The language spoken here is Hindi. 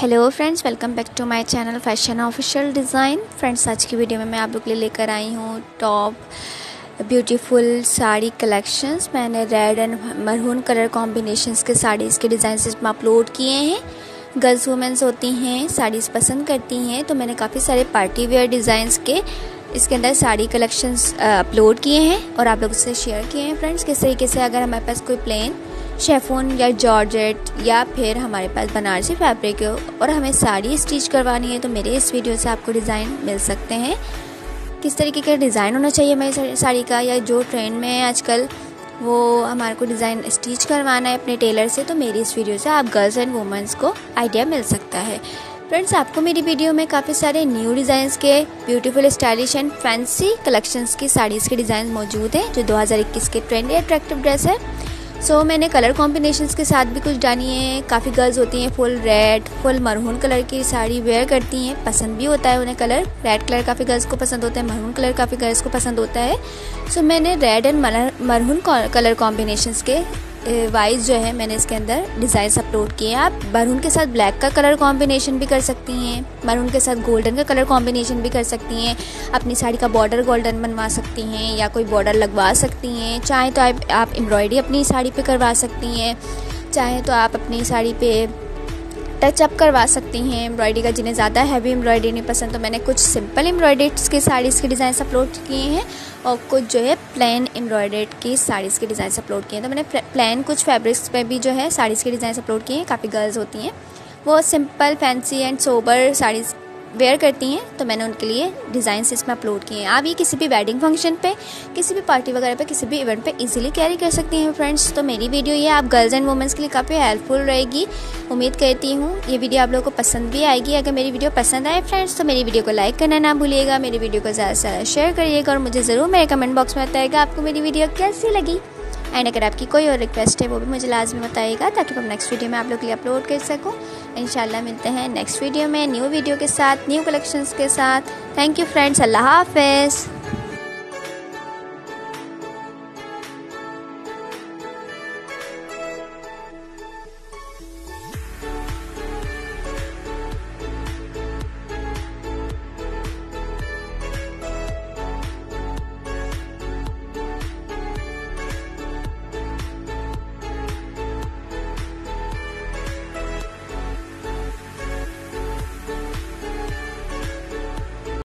Hello friends, welcome back to my channel fashion official design. Friends, आज की वीडियो में मैं आप लोग के लिए लेकर आई हूँ टॉप ब्यूटीफुल साड़ी कलेक्शंस। मैंने red and maroon colour combinations के साड़ीज़ के डिज़ाइन इसमें अपलोड किए हैं। गर्ल्स वुमेंस होती हैं, साड़ीज़ पसंद करती हैं, तो मैंने काफ़ी सारे पार्टी वेयर डिज़ाइंस के इसके अंदर साड़ी कलेक्शंस अपलोड किए हैं और आप लोग उससे शेयर किए हैं। फ्रेंड्स, किस तरीके से अगर हमारे पास कोई प्लेन शेफोन या जॉर्जेट या फिर हमारे पास बनारसी फैब्रिक हो और हमें साड़ी स्टिच करवानी है तो मेरे इस वीडियो से आपको डिज़ाइन मिल सकते हैं। किस तरीके का डिज़ाइन होना चाहिए मेरी साड़ी का, या जो ट्रेंड में है आजकल वो हमारे को डिज़ाइन स्टिच करवाना है अपने टेलर से, तो मेरी इस वीडियो से आप गर्ल्स एंड वुमेंस को आइडिया मिल सकता है। फ्रेंड्स, आपको मेरी वीडियो में काफ़ी सारे न्यू डिज़ाइंस के beautiful stylish and fancy collections की साड़ीज़ के डिज़ाइन मौजूद हैं जो 2021 के ट्रेंडी अट्रैक्टिव ड्रेस है। सो मैंने कलर कॉम्बिनेशंस के साथ भी कुछ डाली है। काफ़ी गर्ल्स होती हैं full red full maroon colour की साड़ी वेयर करती हैं, पसंद भी होता है उन्हें कलर। रेड कलर काफ़ी गर्ल्स को पसंद होता है, मरून कलर काफ़ी गर्ल्स को पसंद होता है। सो मैंने red and maroon colour combinations के वाइज जो है मैंने इसके अंदर डिज़ाइंस अपलोड किए हैं। आप मरून के साथ ब्लैक का कलर कॉम्बिनेशन भी कर सकती हैं, मरून के साथ गोल्डन का कलर कॉम्बिनेशन भी कर सकती हैं। अपनी साड़ी का बॉर्डर गोल्डन बनवा सकती हैं या कोई बॉर्डर लगवा सकती हैं। चाहे तो आप एम्ब्रॉयडरी अपनी साड़ी पे करवा सकती हैं, चाहे तो आप अपनी साड़ी पे टचअप करवा सकती हैं एम्ब्रॉयडरी का। जिन्हें ज़्यादा हैवी एम्ब्रॉयडरी नहीं पसंद, तो मैंने कुछ सिंपल एम्ब्रॉयडर्स की साड़ीज़ के डिज़ाइंस अपलोड किए हैं और कुछ जो है प्लेन एम्ब्रॉयडर्ड की साड़ीज़ के डिज़ाइंस अपलोड किए हैं। तो मैंने प्लेन कुछ फैब्रिक्स पे भी जो है साड़ीज़ के डिज़ाइंस अपलोड किए हैं। काफ़ी गर्ल्स होती हैं वो simple fancy and sober saris wear करती हैं, तो मैंने उनके लिए डिज़ाइंस इसमें अपलोड किए हैं। आप ये किसी भी वेडिंग फंक्शन पे, किसी भी पार्टी वगैरह पे, किसी भी इवेंट पे इजीली कैरी कर सकती हैं। फ्रेंड्स, तो मेरी वीडियो ये आप गर्ल्स एंड वुमेंस के लिए काफ़ी हेल्पफुल रहेगी। उम्मीद करती हूँ ये वीडियो आप लोगों को पसंद भी आएगी। अगर मेरी वीडियो पसंद आए फ्रेंड्स, तो मेरी वीडियो को लाइक करना ना भूलिएगा, मेरी वीडियो को ज़्यादा से ज़्यादा शेयर करिएगा और मुझे ज़रूर मेरे कमेंट बॉक्स में बताइएगा आपको मेरी वीडियो कैसी लगी। एंड अगर आपकी कोई और रिक्वेस्ट है वो भी मुझे लाजमी बताइएगा ताकि मैं नेक्स्ट वीडियो में आप लोग के लिए अपलोड कर सकूँ। इंशाल्लाह मिलते हैं नेक्स्ट वीडियो में न्यू वीडियो के साथ, न्यू कलेक्शंस के साथ। थैंक यू फ्रेंड्स, अल्लाह हाफ़िज़।